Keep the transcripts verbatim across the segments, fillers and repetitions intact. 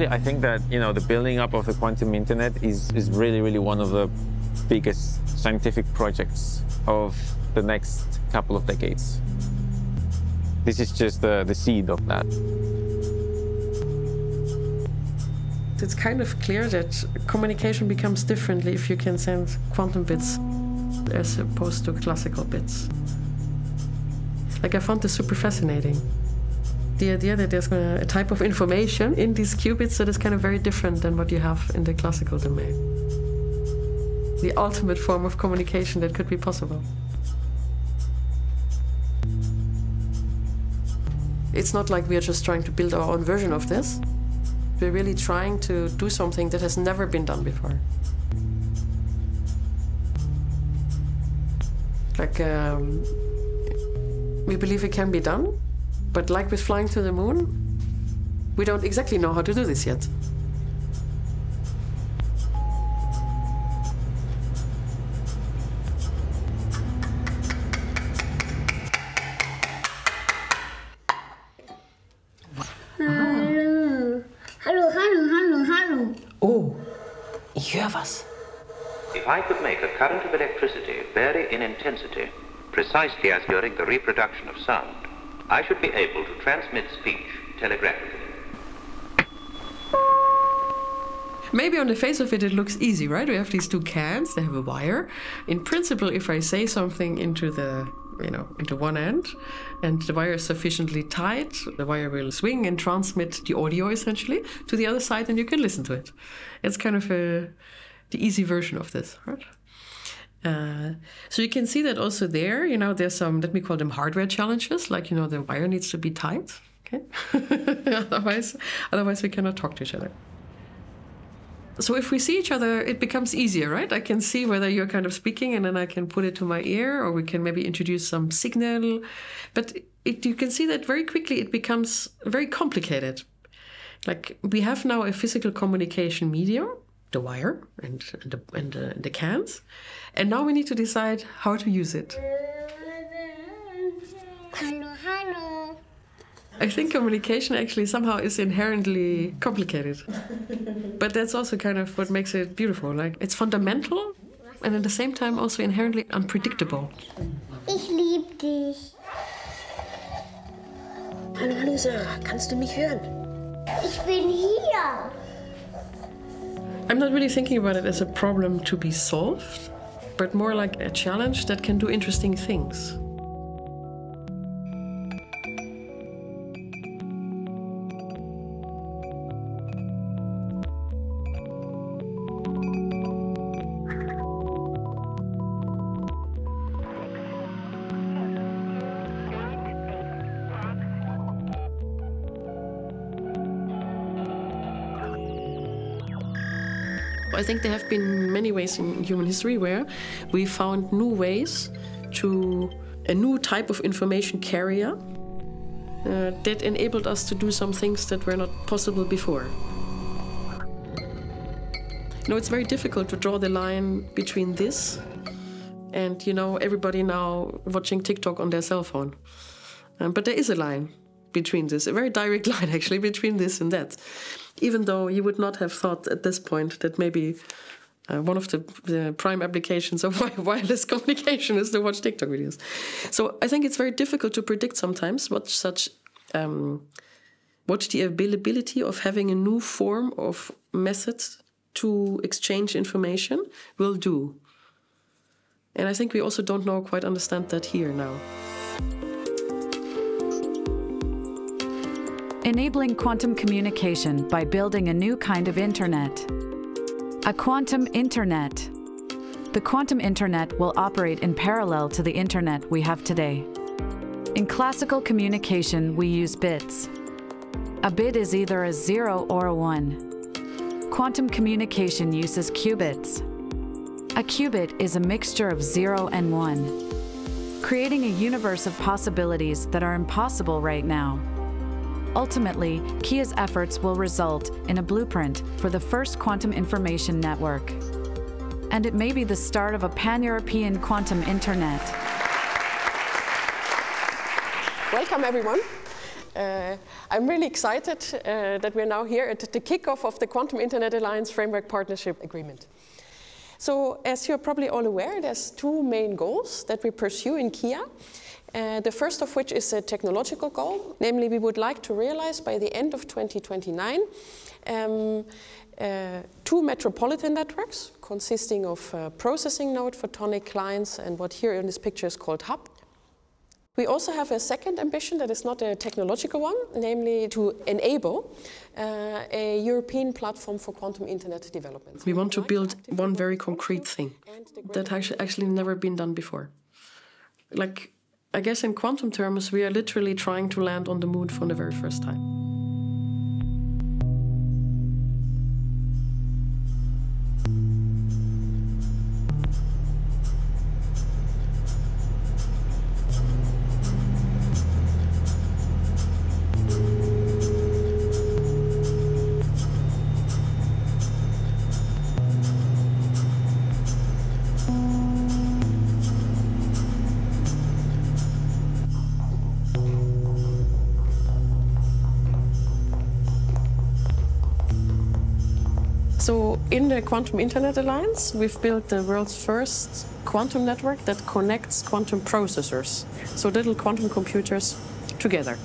Honestly, I think that, you know, the building up of the quantum internet is, is really, really one of the biggest scientific projects of the next couple of decades. This is just the, the seed of that. It's kind of clear that communication becomes differently if you can send quantum bits as opposed to classical bits. Like, I found this super fascinating. The idea that there's a type of information in these qubits that is kind of very different than what you have in the classical domain. The ultimate form of communication that could be possible. It's not like we are just trying to build our own version of this. We're really trying to do something that has never been done before. Like, um, we believe it can be done. But like with flying to the moon, we don't exactly know how to do this yet. Hallo, hallo, hallo, hallo. Oh, ich höre was. If I could make a current of electricity vary in intensity, precisely as during the reproduction of sound, I should be able to transmit speech telegraphically. Maybe on the face of it, it looks easy, right? We have these two cans, they have a wire. In principle, if I say something into the, you know, into one end, and the wire is sufficiently tight, the wire will swing and transmit the audio, essentially, to the other side, and you can listen to it. It's kind of a, the easy version of this, right? Uh, so you can see that also there, you know, there's some, let me call them hardware challenges, like, you know, the wire needs to be tight, okay? otherwise, otherwise we cannot talk to each other. So if we see each other, it becomes easier, right? I can see whether you're kind of speaking, and then I can put it to my ear, or we can maybe introduce some signal. But it, you can see that very quickly it becomes very complicated. Like, we have now a physical communication medium, the wire and the, and the, the cans. And now we need to decide how to use it. Hello, hello. I think communication actually somehow is inherently complicated. But that's also kind of what makes it beautiful. Like, it's fundamental and at the same time also inherently unpredictable. Ich liebe dich. Hallo, hallo Sarah, kannst du mich hören? Ich bin hier. I'm not really thinking about it as a problem to be solved, but more like a challenge that can do interesting things. I think there have been many ways in human history where we found new ways to a new type of information carrier uh, that enabled us to do some things that were not possible before. You know, it's very difficult to draw the line between this and, you know, everybody now watching TikTok on their cell phone. Um, but there is a line between this, a very direct line actually, between this and that. Even though you would not have thought at this point that maybe uh, one of the, the prime applications of wireless communication is to watch TikTok videos. So I think it's very difficult to predict sometimes what such, um, what the availability of having a new form of method to exchange information will do. And I think we also don't know, quite understand that here now. Enabling quantum communication by building a new kind of internet. A quantum internet. The quantum internet will operate in parallel to the internet we have today. In classical communication, we use bits. A bit is either a zero or a one. Quantum communication uses qubits. A qubit is a mixture of zero and one, creating a universe of possibilities that are impossible right now. Ultimately, K I A's efforts will result in a blueprint for the first quantum information network. And it may be the start of a pan-European quantum internet. Welcome, everyone. Uh, Uh, I'm really excited uh, that we're now here at the kickoff of the Quantum Internet Alliance Framework Partnership Agreement. So, as you're probably all aware, there's two main goals that we pursue in K I A. Uh, the first of which is a technological goal, namely we would like to realize by the end of twenty twenty-nine um, uh, two metropolitan networks consisting of uh, processing node, photonic clients and what here in this picture is called hub. We also have a second ambition that is not a technological one, namely to enable uh, a European platform for quantum internet development. We want to build one very concrete thing that has actually never been done before. Like, I guess in quantum terms, we are literally trying to land on the moon for the very first time. So in the Quantum Internet Alliance, we've built the world's first quantum network that connects quantum processors, so little quantum computers, together.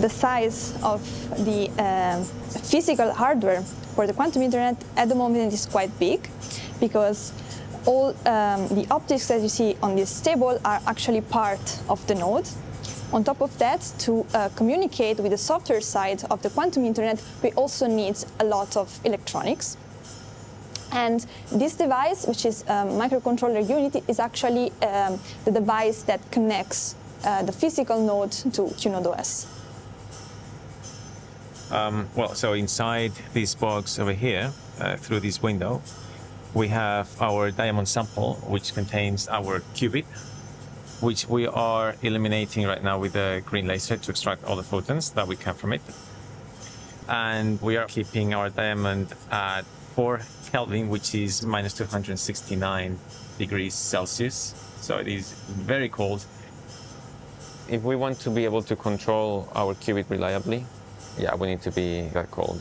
The size of the uh, physical hardware for the quantum internet at the moment is quite big, because all um, the optics that you see on this table are actually part of the node. On top of that, to uh, communicate with the software side of the quantum internet, we also need a lot of electronics. And this device, which is a microcontroller unit, is actually um, the device that connects uh, the physical node to QNode O S. Um, well, so inside this box over here, uh, through this window, we have our diamond sample, which contains our qubit, which we are illuminating right now with a green laser to extract all the photons that we can from it. And we are keeping our diamond at four Kelvin, which is minus two hundred sixty-nine degrees Celsius. So it is very cold. If we want to be able to control our qubit reliably, yeah, we need to be that cold.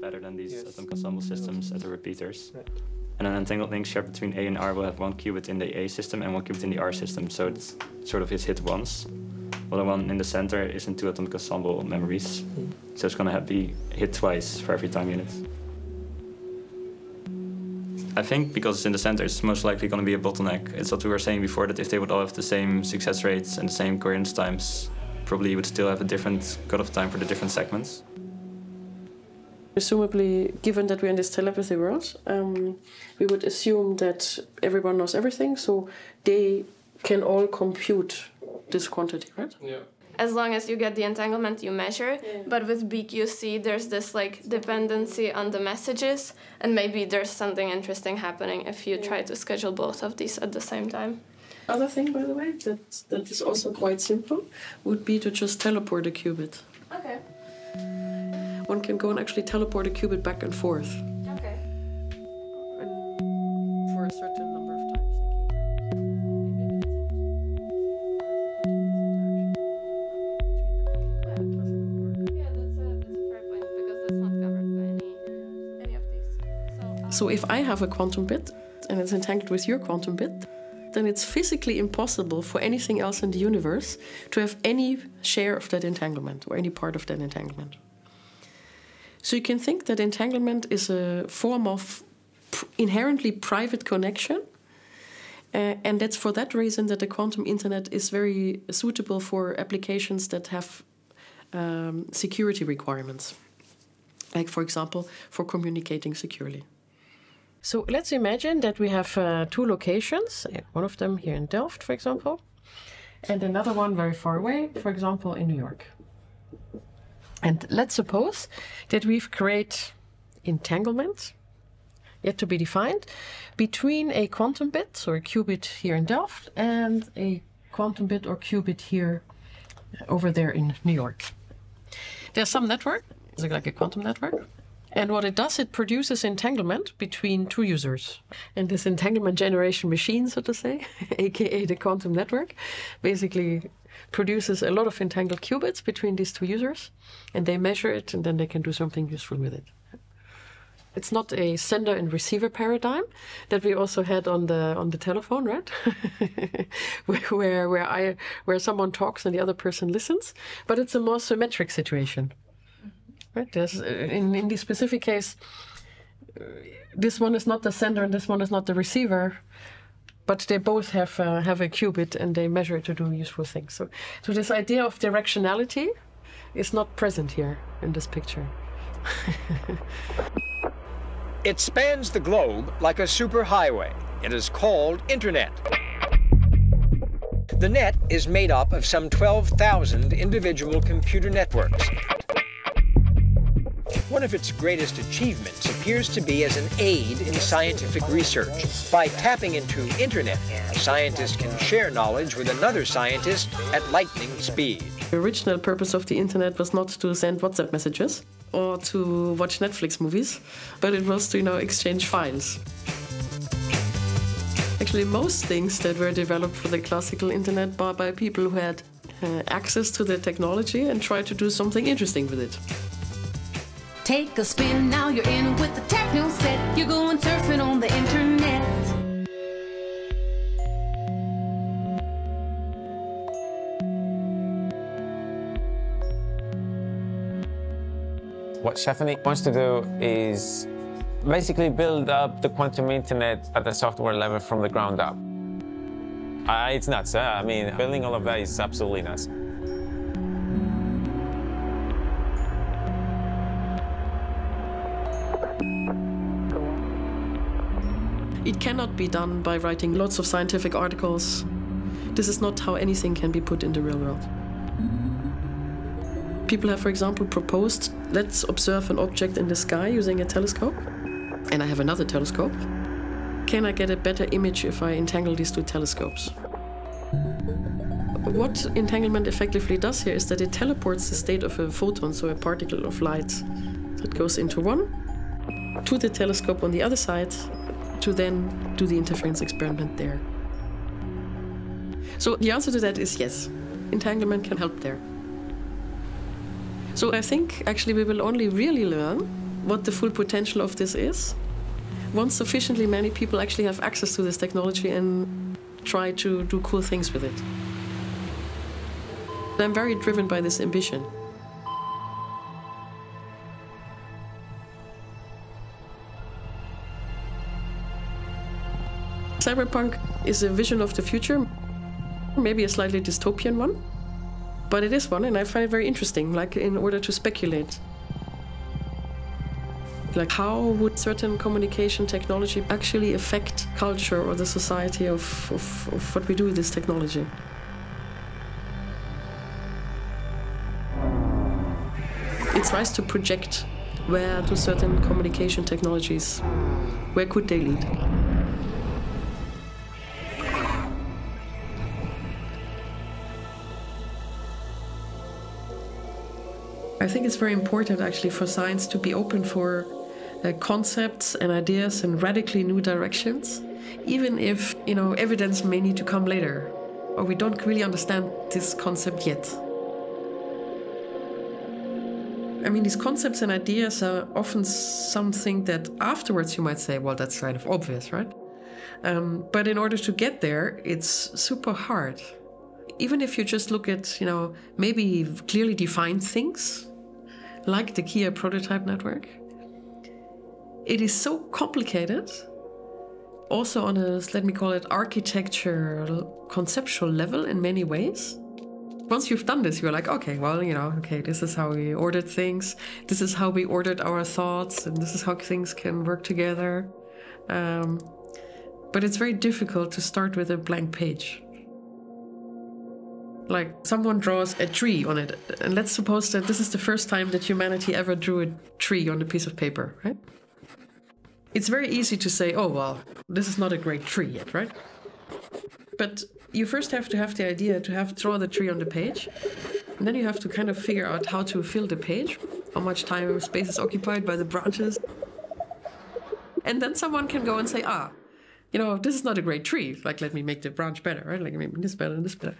Better than these yes. atom ensemble systems yes. at the repeaters. Right. And an entangled link shared between A and R will have one qubit in the A system and one qubit in the R system, so it's sort of it's hit once. While the one in the center is in two atom ensemble memories, mm. so it's going to be hit twice for every time unit. I think because it's in the center, it's most likely going to be a bottleneck. It's what we were saying before, that if they would all have the same success rates and the same coherence times, probably you would still have a different cutoff time for the different segments. Presumably, given that we're in this telepathy world, um, we would assume that everyone knows everything, so they can all compute this quantity, right? Yeah. As long as you get the entanglement, you measure. Yeah. But with B Q C, there's this like dependency on the messages, and maybe there's something interesting happening if you yeah. try to schedule both of these at the same time. Other thing, by the way, that that is also quite simple, would be to just teleport a qubit. Okay. One can go and actually teleport a qubit back and forth. Okay. For a certain number of times. Yeah, that's a, that's a fair point, because that's not covered by any, any of these. So, um, so if I have a quantum bit, and it's entangled with your quantum bit, then it's physically impossible for anything else in the universe to have any share of that entanglement, or any part of that entanglement. So you can think that entanglement is a form of pr inherently private connection, uh, and that's for that reason that the quantum internet is very suitable for applications that have um, security requirements, like, for example, for communicating securely. So let's imagine that we have uh, two locations, one of them here in Delft, for example, and another one very far away, for example, in New York. And let's suppose that we've created entanglement yet to be defined, between a quantum bit or a qubit here in Delft and a quantum bit or qubit here over there in New York. There's some network, like a quantum network. And what it does, it produces entanglement between two users. And this entanglement generation machine, so to say, aka the quantum network, basically produces a lot of entangled qubits between these two users. And they measure it, and then they can do something useful with it. It's not a sender and receiver paradigm that we also had on the on the telephone, right? where where I where someone talks and the other person listens, but it's a more symmetric situation. Right? There's, in, in this specific case, uh, this one is not the sender and this one is not the receiver, but they both have, uh, have a qubit and they measure it to do useful things. So, so this idea of directionality is not present here in this picture. It spans the globe like a superhighway. It is called Internet. The net is made up of some twelve thousand individual computer networks. One of its greatest achievements appears to be as an aid in scientific research. By tapping into Internet, a scientist can share knowledge with another scientist at lightning speed. The original purpose of the Internet was not to send WhatsApp messages or to watch Netflix movies, but it was to, you know, exchange files. Actually, most things that were developed for the classical Internet were by people who had uh, access to the technology and tried to do something interesting with it. Take a spin, now you're in with the techno set. You're going surfing on the internet. What Stephanie wants to do is basically build up the quantum internet at the software level from the ground up. Uh, it's nuts, huh? I mean, building all of that is absolutely nuts. It cannot be done by writing lots of scientific articles. This is not how anything can be put in the real world. People have, for example, proposed, let's observe an object in the sky using a telescope. And I have another telescope. Can I get a better image if I entangle these two telescopes? What entanglement effectively does here is that it teleports the state of a photon, so a particle of light that goes into one, to the telescope on the other side, to then do the interference experiment there. So the answer to that is yes, entanglement can help there. So I think actually we will only really learn what the full potential of this is once sufficiently many people actually have access to this technology and try to do cool things with it. I'm very driven by this ambition. Cyberpunk is a vision of the future, maybe a slightly dystopian one, but it is one, and I find it very interesting, like in order to speculate. Like how would certain communication technology actually affect culture or the society of, of, of what we do with this technology? It's nice to project where do certain communication technologies, where could they lead? I think it's very important actually for science to be open for uh, concepts and ideas and radically new directions, even if, you know, evidence may need to come later, or we don't really understand this concept yet. I mean, these concepts and ideas are often something that afterwards you might say, well, that's kind of obvious, right? Um, but in order to get there, it's super hard. Even if you just look at, you know, maybe clearly defined things, like the K I A prototype network, it is so complicated, also on a, let me call it, architectural, conceptual level in many ways. Once you've done this, you're like, okay, well, you know, okay, this is how we ordered things, this is how we ordered our thoughts, and this is how things can work together. Um, but it's very difficult to start with a blank page. Like someone draws a tree on it, and let's suppose that this is the first time that humanity ever drew a tree on a piece of paper, right? It's very easy to say, oh, well, this is not a great tree yet, right? But you first have to have the idea to have draw the tree on the page. And then you have to kind of figure out how to fill the page, how much time or space is occupied by the branches. And then someone can go and say, ah, you know, this is not a great tree. Like, let me make the branch better, right? Like, maybe this better and this better.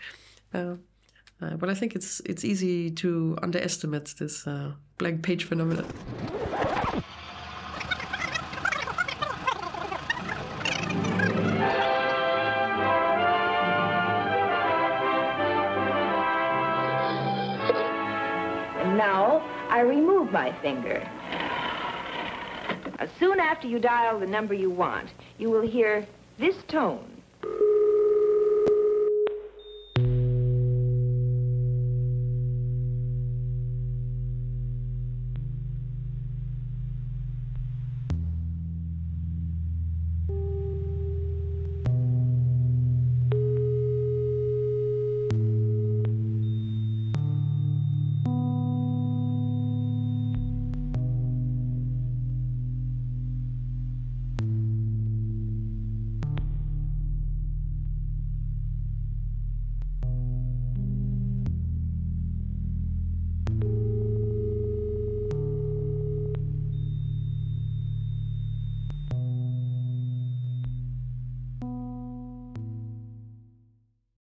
Uh, uh, but I think it's, it's easy to underestimate this uh, blank page phenomenon. My finger. Soon after you dial the number you want, you will hear this tone.